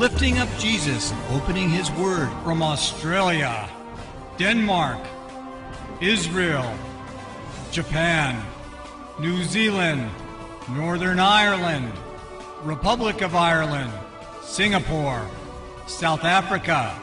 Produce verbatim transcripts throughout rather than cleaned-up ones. Lifting Up Jesus and Opening His Word from Australia, Denmark, Israel, Japan, New Zealand, Northern Ireland, Republic of Ireland, Singapore, South Africa,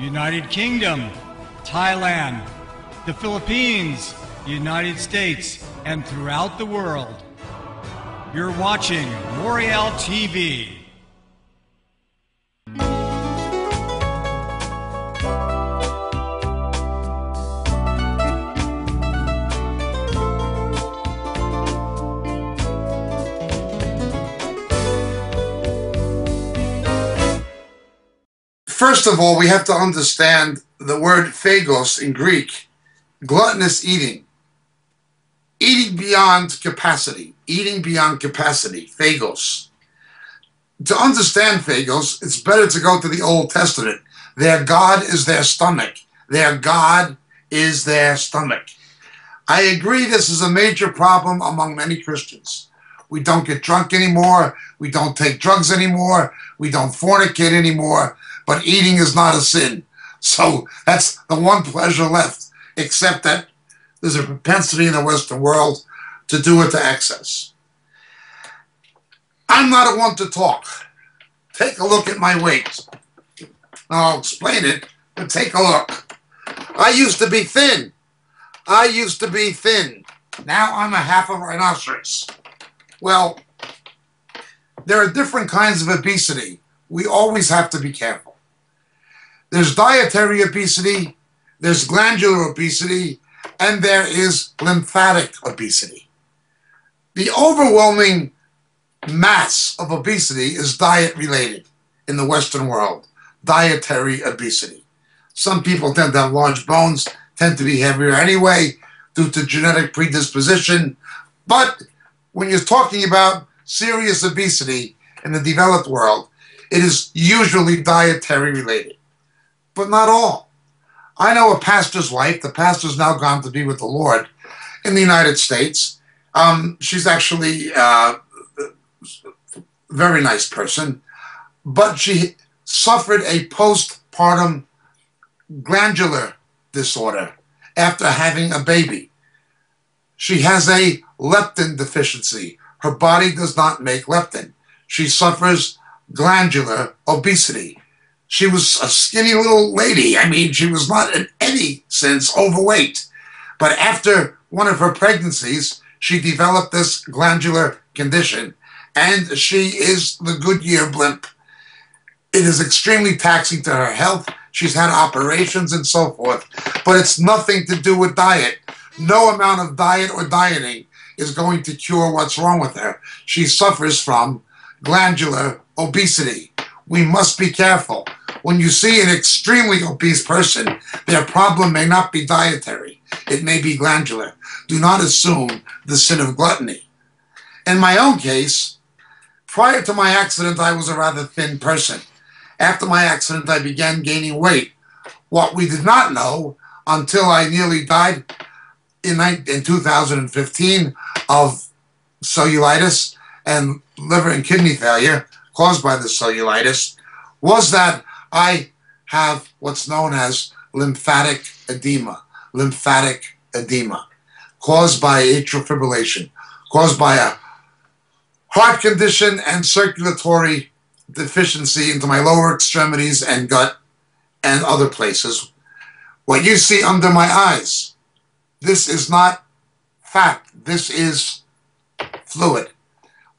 United Kingdom, Thailand, the Philippines, United States, and throughout the world. You're watching Moriel T V. First of all, we have to understand the word phagos in Greek, gluttonous eating, eating beyond capacity, eating beyond capacity, phagos. To understand phagos, it's better to go to the Old Testament. Their God is their stomach. Their God is their stomach. I agree this is a major problem among many Christians. We don't get drunk anymore. We don't take drugs anymore. We don't fornicate anymore. But eating is not a sin. So that's the one pleasure left, except that there's a propensity in the Western world to do it to excess. I'm not a one to talk. Take a look at my weight. I'll explain it, but take a look. I used to be thin. I used to be thin. Now I'm a half a rhinoceros. Well, there are different kinds of obesity. We always have to be careful. There's dietary obesity, there's glandular obesity, and there is lymphatic obesity. The overwhelming mass of obesity is diet-related in the Western world, dietary obesity. Some people tend to have large bones, tend to be heavier anyway due to genetic predisposition. But when you're talking about serious obesity in the developed world, it is usually dietary-related. But not all. I know a pastor's wife. The pastor's now gone to be with the Lord in the United States. Um, she's actually uh, a very nice person, but she suffered a postpartum glandular disorder after having a baby. She has a leptin deficiency. Her body does not make leptin. She suffers glandular obesity. She was a skinny little lady. I mean, she was not in any sense overweight. But after one of her pregnancies, she developed this glandular condition, and she is the Goodyear blimp. It is extremely taxing to her health. She's had operations and so forth, but it's nothing to do with diet. No amount of diet or dieting is going to cure what's wrong with her. She suffers from glandular obesity. We must be careful. When you see an extremely obese person, their problem may not be dietary. It may be glandular. Do not assume the sin of gluttony. In my own case, prior to my accident, I was a rather thin person. After my accident, I began gaining weight. What we did not know until I nearly died in two thousand fifteen of cellulitis and liver and kidney failure caused by the cellulitis was that I have what's known as lymphatic edema, lymphatic edema caused by atrial fibrillation, caused by a heart condition and circulatory deficiency into my lower extremities and gut and other places. What you see under my eyes, this is not fat, this is fluid.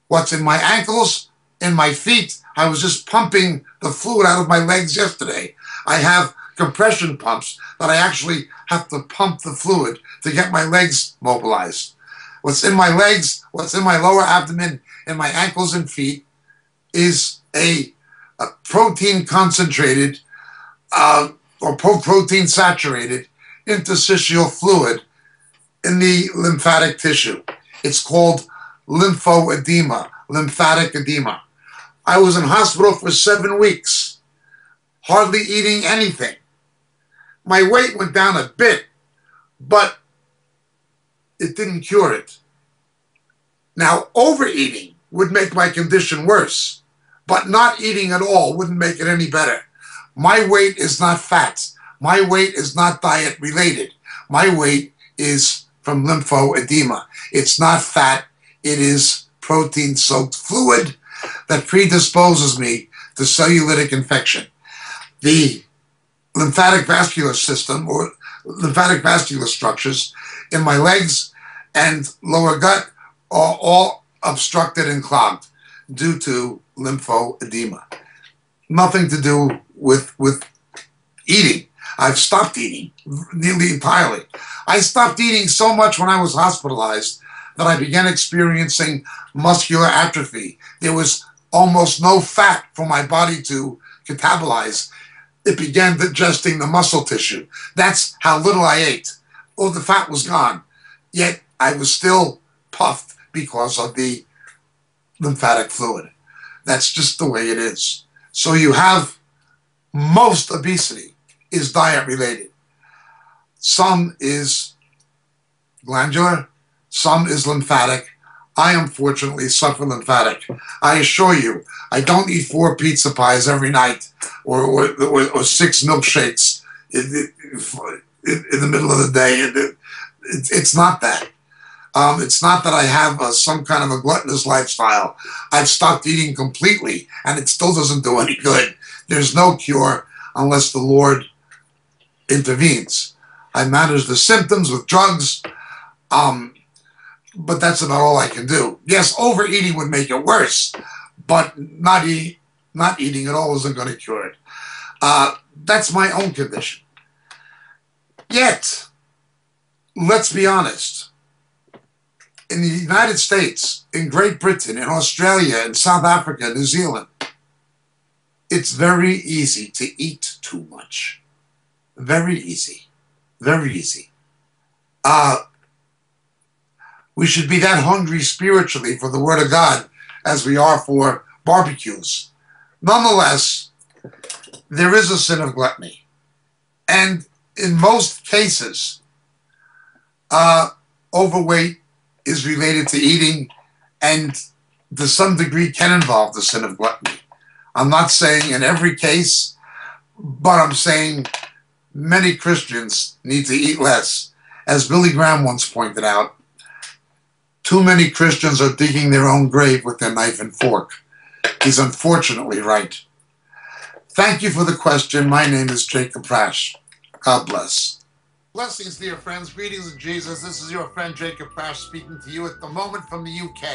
What's in my ankles, in my feet, I was just pumping the fluid out of my legs yesterday. I have compression pumps that I actually have to pump the fluid to get my legs mobilized. What's in my legs, what's in my lower abdomen, in my ankles and feet is a, a protein-concentrated uh, or protein-saturated interstitial fluid in the lymphatic tissue. It's called lymphoedema, lymphatic edema. I was in hospital for seven weeks, hardly eating anything. My weight went down a bit, but it didn't cure it. Now, overeating would make my condition worse. but not eating at all wouldn't make it any better. My weight is not fats. My weight is not diet related. My weight is from lymphoedema. It's not fat. It is protein-soaked fluid that predisposes me to cellulitic infection. The lymphatic vascular system, or lymphatic vascular structures in my legs and lower gut are all obstructed and clogged due to lymphoedema. Nothing to do with, with eating. I've stopped eating nearly entirely. I stopped eating so much when I was hospitalized that I began experiencing muscular atrophy. There was almost no fat for my body to catabolize. It began digesting the muscle tissue. That's how little I ate. All the fat was gone. Yet I was still puffed because of the lymphatic fluid. That's just the way it is. So you have most obesity is diet related. Some is glandular, some is lymphatic. I unfortunately suffer lymphatic. I assure you, I don't eat four pizza pies every night or, or, or, or six milkshakes in, in, in the middle of the day. It, it, it's not that. Um, it's not that I have uh, some kind of a gluttonous lifestyle. I've stopped eating completely, and it still doesn't do any good. There's no cure unless the Lord intervenes. I manage the symptoms with drugs. Um, But that's about all I can do. Yes, overeating would make it worse, but not, e not eating at all isn't going to cure it. Uh, that's my own condition. Yet, let's be honest. In the United States, in Great Britain, in Australia, in South Africa, New Zealand, it's very easy to eat too much. Very easy. Very easy. Uh... We should be that hungry spiritually for the Word of God as we are for barbecues. Nonetheless, there is a sin of gluttony. And in most cases, uh, overweight is related to eating and to some degree can involve the sin of gluttony. I'm not saying in every case, but I'm saying many Christians need to eat less. As Billy Graham once pointed out, too many Christians are digging their own grave with their knife and fork. He's unfortunately right. Thank you for the question. My name is Jacob Prasch. God bless. Blessings, dear friends. Greetings of Jesus. This is your friend Jacob Prasch speaking to you at the moment from the U K.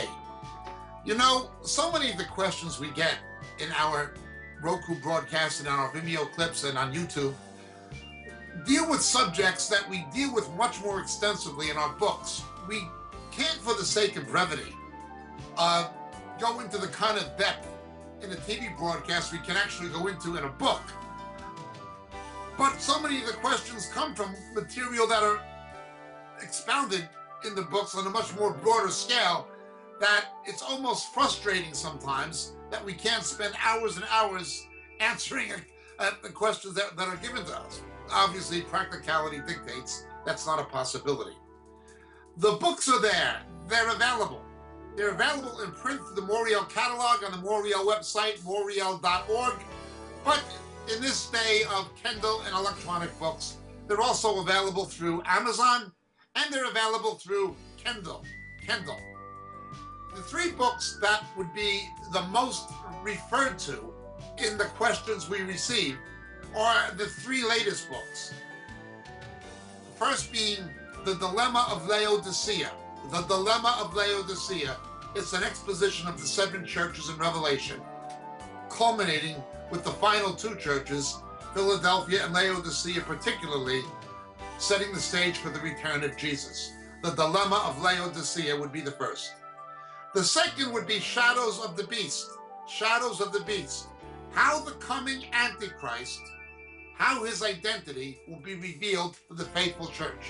You know, so many of the questions we get in our Roku broadcasts and on our Vimeo clips and on YouTube deal with subjects that we deal with much more extensively in our books. We can't, for the sake of brevity, uh, go into the kind of depth in a T V broadcast we can actually go into in a book. But so many of the questions come from material that are expounded in the books on a much more broader scale that it's almost frustrating sometimes that we can't spend hours and hours answering a, a, the questions that, that are given to us. Obviously, practicality dictates that's not a possibility. The books are there. They're available. They're available in print through the Moriel catalog on the Moriel website, moriel dot org. But in this day of Kindle and electronic books, they're also available through Amazon, and they're available through Kindle. Kindle. The three books that would be the most referred to in the questions we receive are the three latest books. First being The Dilemma of Laodicea. The Dilemma of Laodicea. It's an exposition of the seven churches in Revelation, culminating with the final two churches, Philadelphia and Laodicea particularly, setting the stage for the return of Jesus. The Dilemma of Laodicea would be the first. The second would be Shadows of the Beast. Shadows of the Beast. How the coming Antichrist, how his identity will be revealed to the faithful church.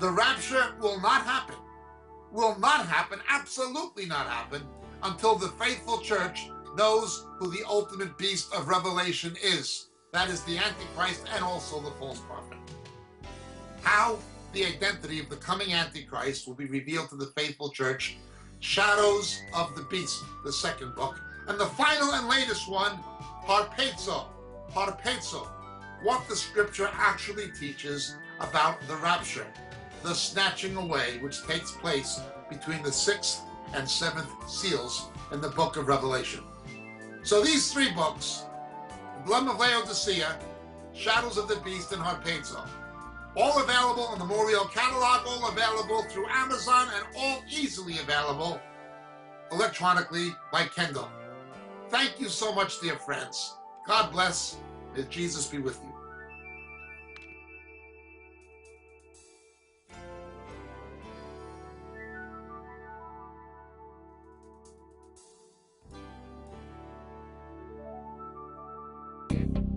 The rapture will not happen, will not happen, absolutely not happen, until the faithful church knows who the ultimate beast of Revelation is. That is the Antichrist and also the false prophet. How the identity of the coming Antichrist will be revealed to the faithful church, Shadows of the Beast, the second book, And the final and latest one, Harpezo. Harpezo, what the scripture actually teaches about the rapture, the snatching away which takes place between the sixth and seventh seals in the book of Revelation. So these three books, The Dilemma of Laodicea, Shadows of the Beast, and Harpezo, all available on the Moriel catalog, all available through Amazon, and all easily available electronically by Kindle. Thank you so much, dear friends. God bless. May Jesus be with you.